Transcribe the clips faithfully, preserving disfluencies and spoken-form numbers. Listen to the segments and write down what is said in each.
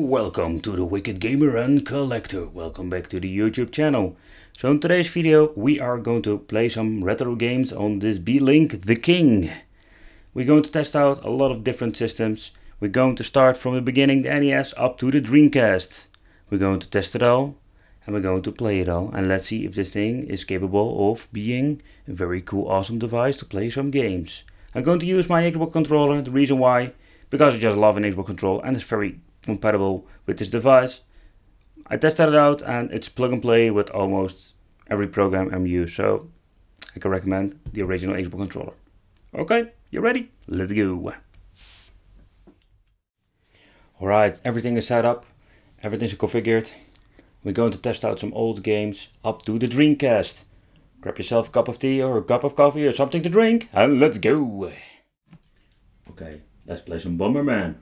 Welcome to the Wicked Gamer and Collector. Welcome back to the YouTube channel. So in today's video we are going to play some retro games on this Beelink the King. We're going to test out a lot of different systems. We're going to start from the beginning, the N E S up to the Dreamcast. We're going to test it all and we're going to play it all, and let's see if this thing is capable of being a very cool, awesome device to play some games. I'm going to use my Xbox controller. The reason why, because I just love an Xbox controller and it's very compatible with this device. I tested it out and it's plug and play with almost every program I'm used, so I can recommend the original Xbox controller. Okay, you ready? Let's go. Alright, everything is set up, everything's configured. We're going to test out some old games up to the Dreamcast. Grab yourself a cup of tea or a cup of coffee or something to drink and let's go. Okay, let's play some Bomberman.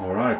All right.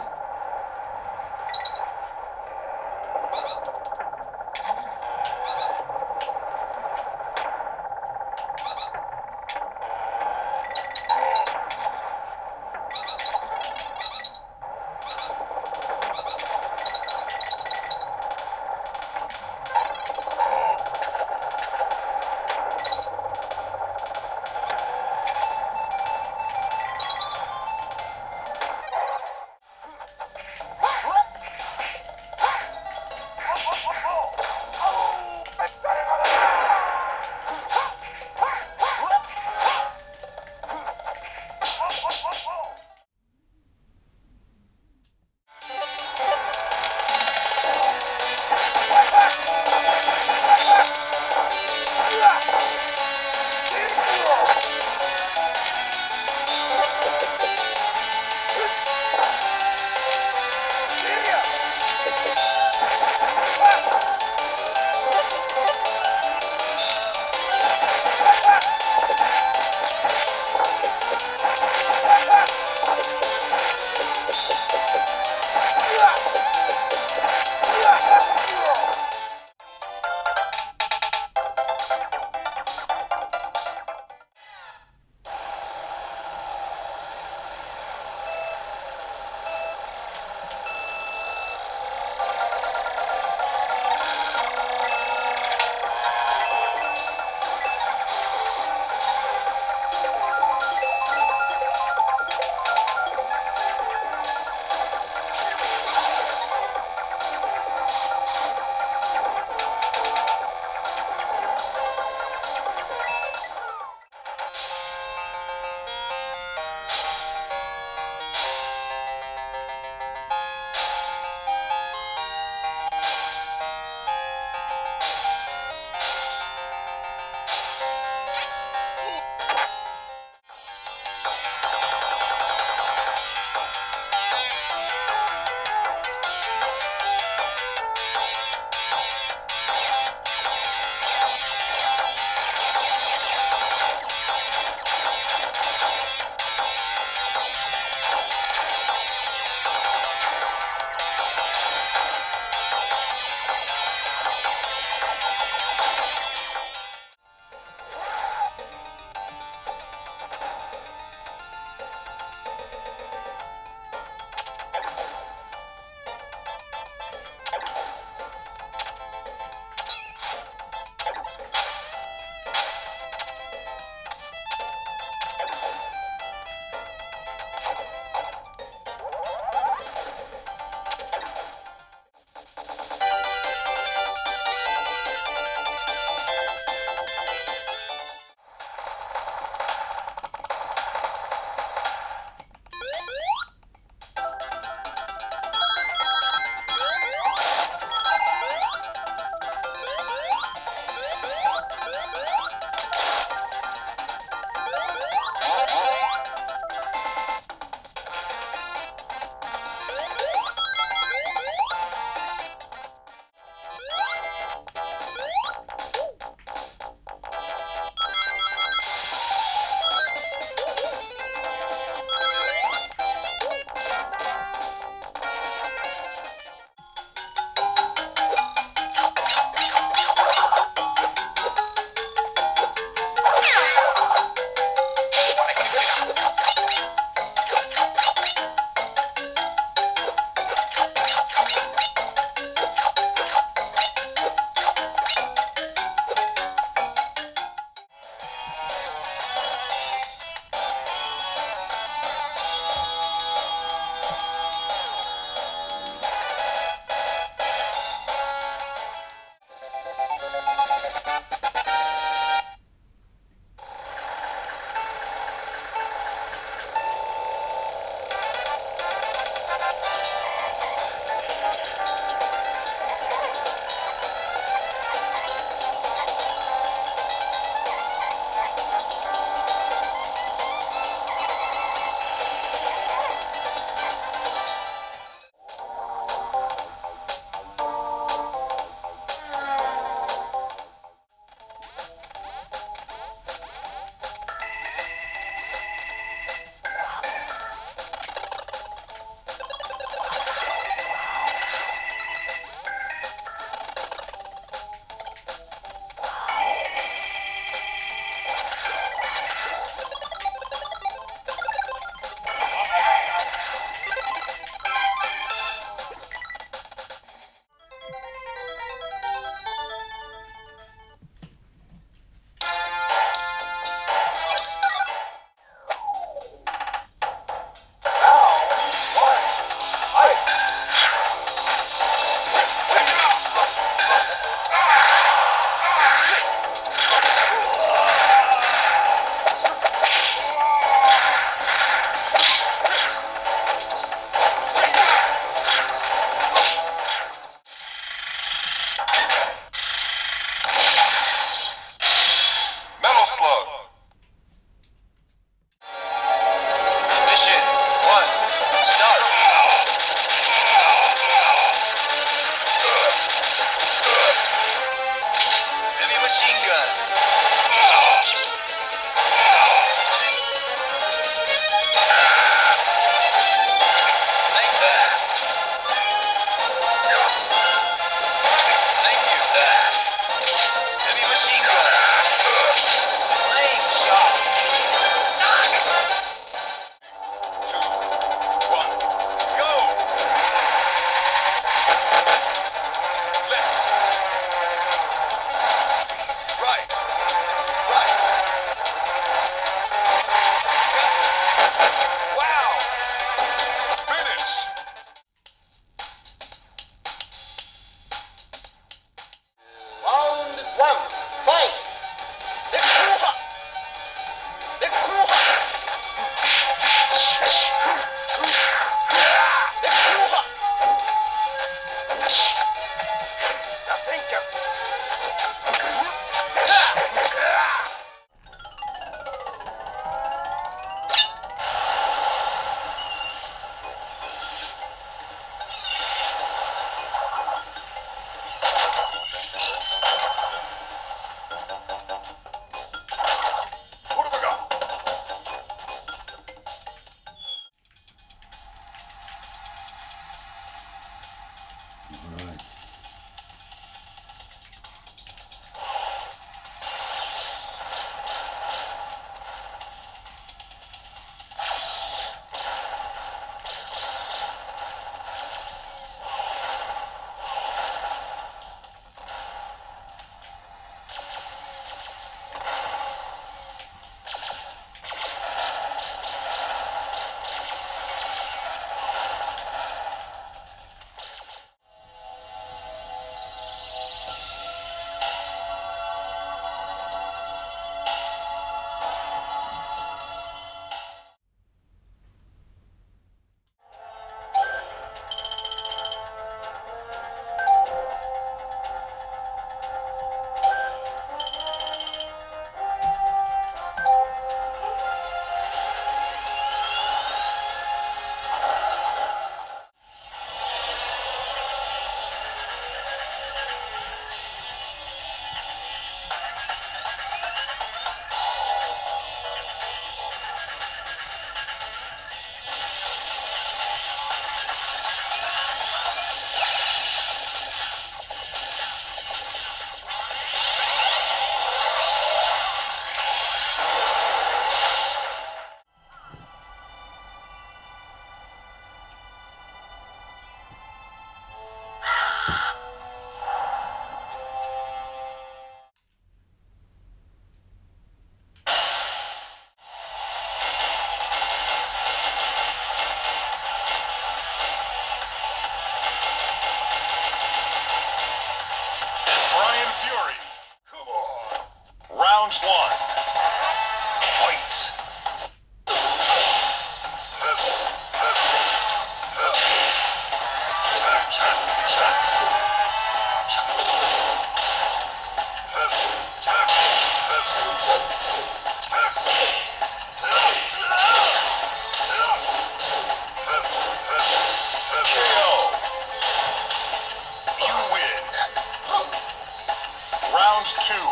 two.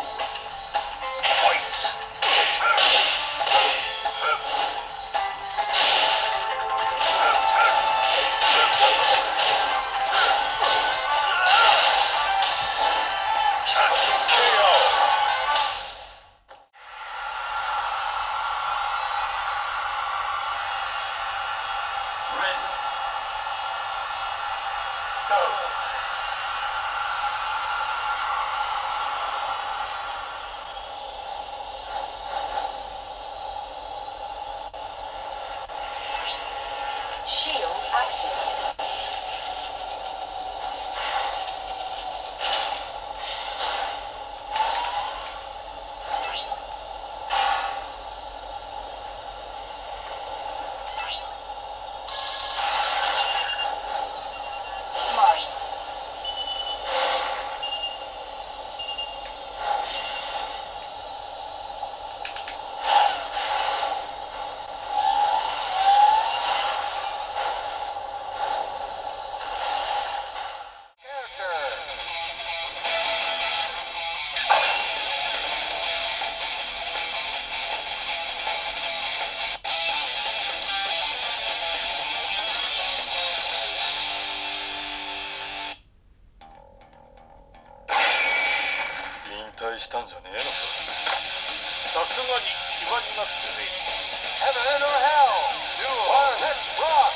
Heaven or hell? You are that rock!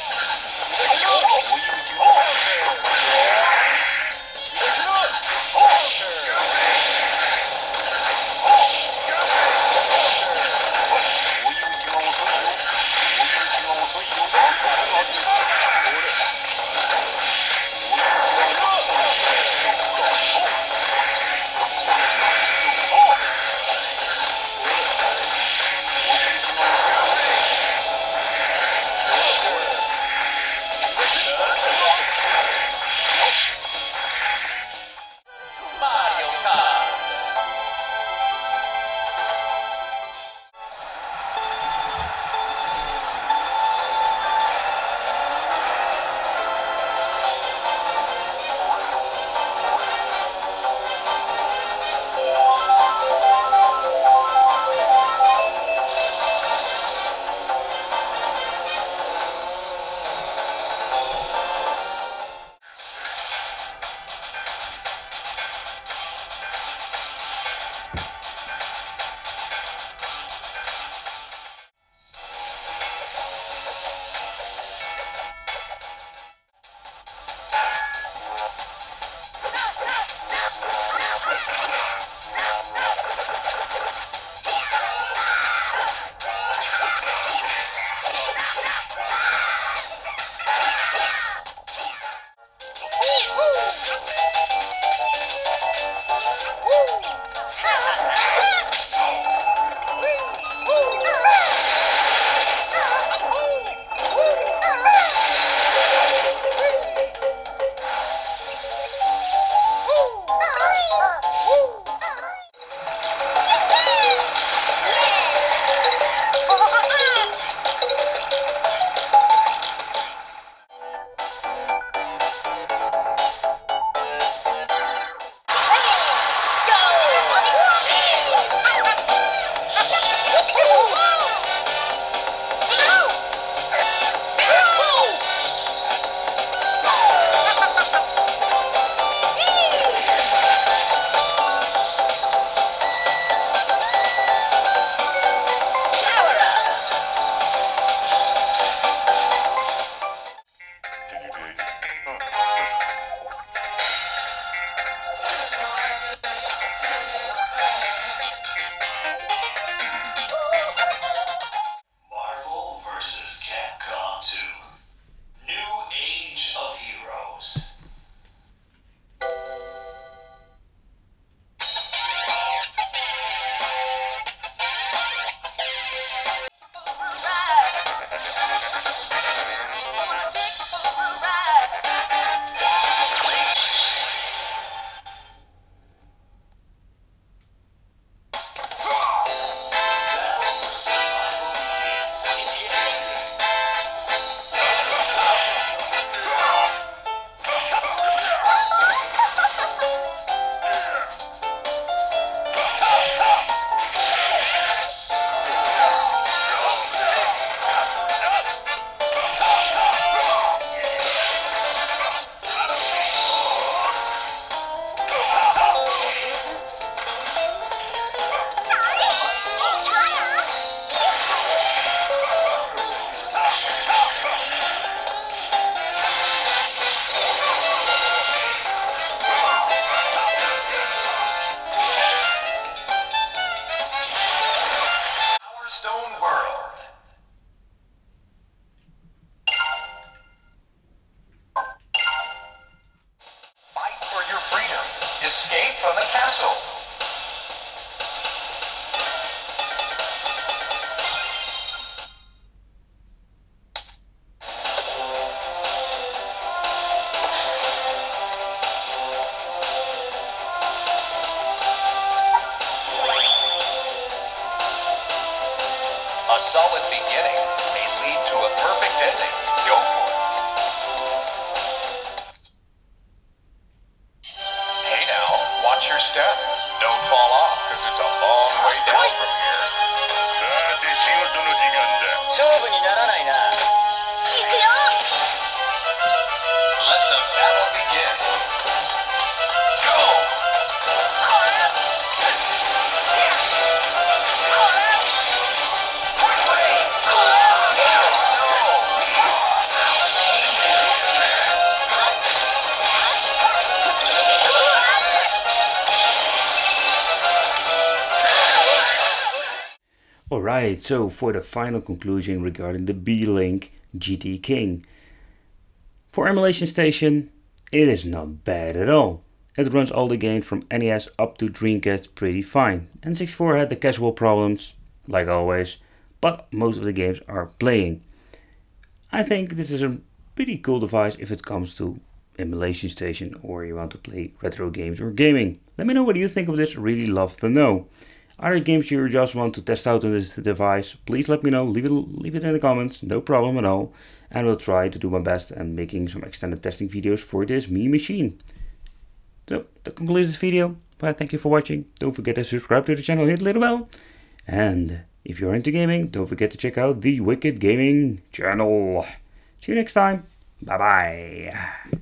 Will you do solid beginning may lead to a perfect ending. Go for it. Hey now, watch your step. Don't fall off, because it's a long way down from here. Let the battle begin. Go! Alright, so for the final conclusion regarding the Beelink G T King. For Emulation Station, it is not bad at all. It runs all the games from N E S up to Dreamcast pretty fine. N sixty-four had the casual problems, like always, but most of the games are playing. I think this is a pretty cool device if it comes to Emulation Station or you want to play retro games or gaming. Let me know what you think of this, really love to know. Are there games you just want to test out on this device? Please let me know, leave it, leave it in the comments, no problem at all. And we'll try to do my best and making some extended testing videos for this Mii machine. So, that concludes this video. But thank you for watching. Don't forget to subscribe to the channel, hit the little bell. And if you're into gaming, don't forget to check out the Wicked Gaming channel. See you next time. Bye bye.